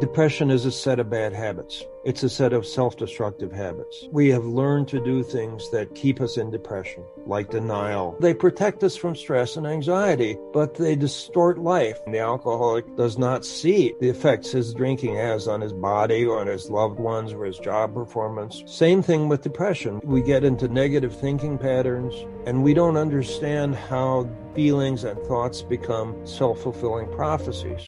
Depression is a set of bad habits. It's a set of self-destructive habits. We have learned to do things that keep us in depression, like denial. They protect us from stress and anxiety, but they distort life. The alcoholic does not see the effects his drinking has on his body or on his loved ones or his job performance. Same thing with depression. We get into negative thinking patterns, and we don't understand how feelings and thoughts become self-fulfilling prophecies.